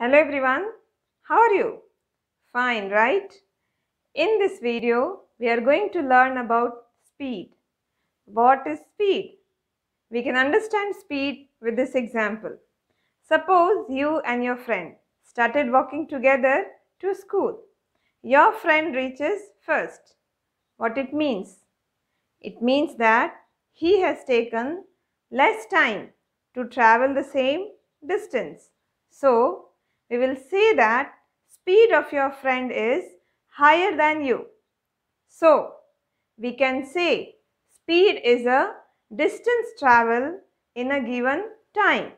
Hello everyone, how are you? Fine, right? In this video, we are going to learn about speed. What is speed? We can understand speed with this example. Suppose you and your friend started walking together to school. Your friend reaches first. What it means? It means that he has taken less time to travel the same distance. So, we will say that speed of your friend is higher than you. So, we can say speed is a distance travel in a given time.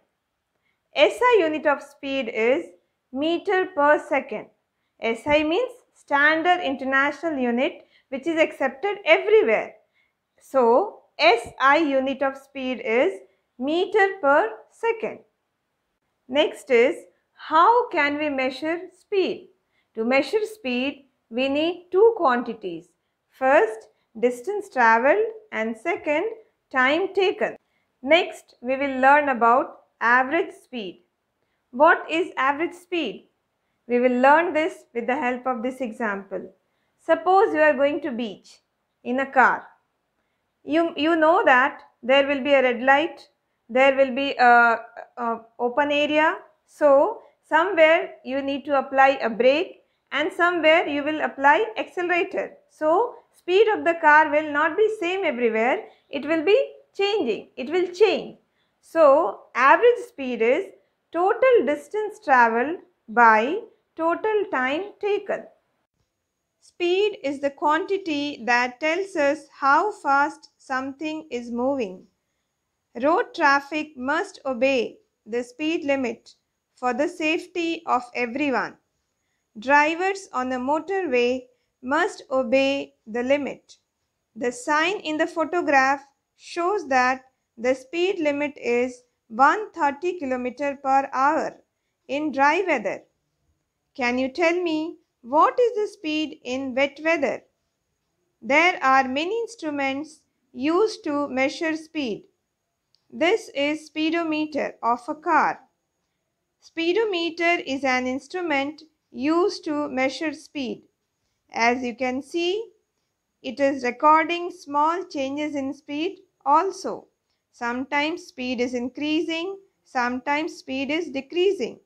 SI unit of speed is meter per second. SI means Standard International Unit, which is accepted everywhere. So, SI unit of speed is meter per second. Next is, how can we measure speed? To measure speed, we need two quantities. First, distance travelled, and second, time taken. Next, we will learn about average speed. What is average speed? We will learn this with the help of this example. Suppose you are going to beach in a car. You know that there will be a red light, there will be an open area. So, somewhere you need to apply a brake and somewhere you will apply accelerator. So, speed of the car will not be same everywhere. It will be changing. It will change. So, average speed is total distance travelled by total time taken. Speed is the quantity that tells us how fast something is moving. Road traffic must obey the speed limit for the safety of everyone. Drivers on a motorway must obey the limit. The sign in the photograph shows that the speed limit is 130 km/h. In dry weather. Can you tell me what is the speed in wet weather? There are many instruments used to measure speed. This is speedometer of a car. Speedometer is an instrument used to measure speed. As you can see, it is recording small changes in speed also. Sometimes speed is increasing, sometimes speed is decreasing.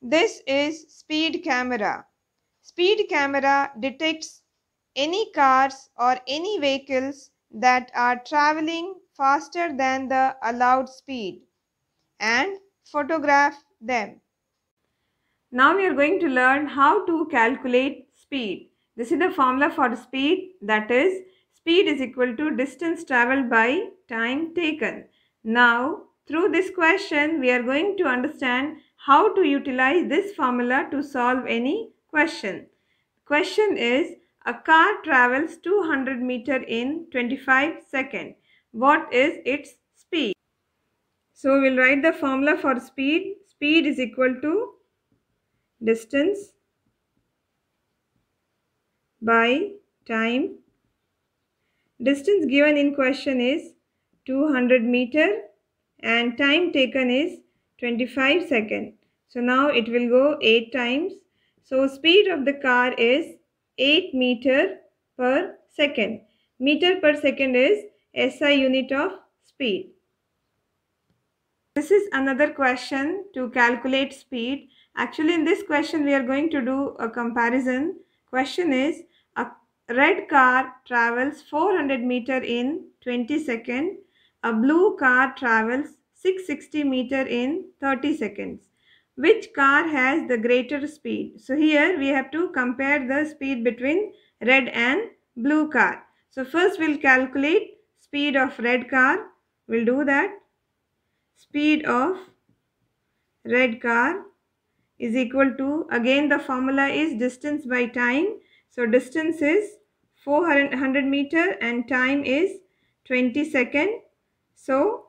This is speed camera. Speed camera detects any cars or any vehicles that are traveling faster than the allowed speed and photograph them. Now we are going to learn how to calculate speed. This is the formula for speed, that is speed is equal to distance travelled by time taken. Now through this question we are going to understand how to utilize this formula to solve any question. Question is, a car travels 200 meters in 25 seconds. What is its speed? So we will write the formula for speed. Speed is equal to distance by time. Distance given in question is 200 meters and time taken is 25 seconds. So now it will go 8 times. So speed of the car is 8 meter per second. Meter per second is SI unit of speed. This is another question to calculate speed. Actually in this question we are going to do a comparison. Question is, a red car travels 400 meter in 20 seconds. A blue car travels 660 meter in 30 seconds. Which car has the greater speed? So here we have to compare the speed between red and blue car. So first we'll calculate speed of red car. We'll do that. Speed of red car is equal to, again the formula is distance by time. So distance is 400 meter and time is 20 seconds. So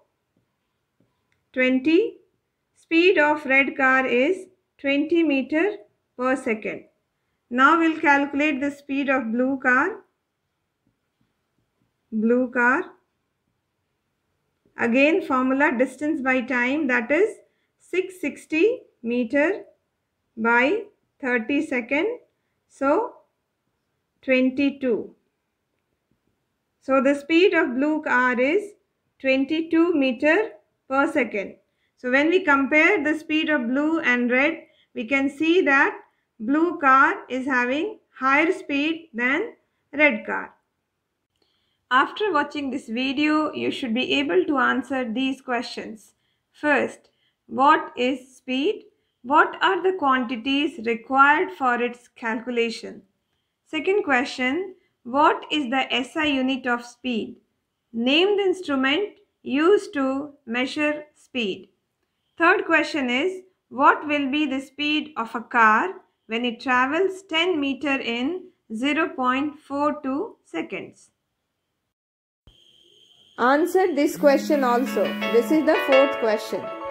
20. Speed of red car is 20 meter per second. Now we'll calculate the speed of blue car. Blue car. Again formula, distance by time, that is 660 meter by 30 second. So 22. So the speed of blue car is 22 meter per second. So when we compare the speed of blue and red, we can see that blue car is having higher speed than red car. After watching this video, you should be able to answer these questions. First, what is speed? What are the quantities required for its calculation? Second question, what is the SI unit of speed? Name the instrument used to measure speed. Third question is, what will be the speed of a car when it travels 10 meter in 0.42 seconds? Answer this question also. This is the fourth question.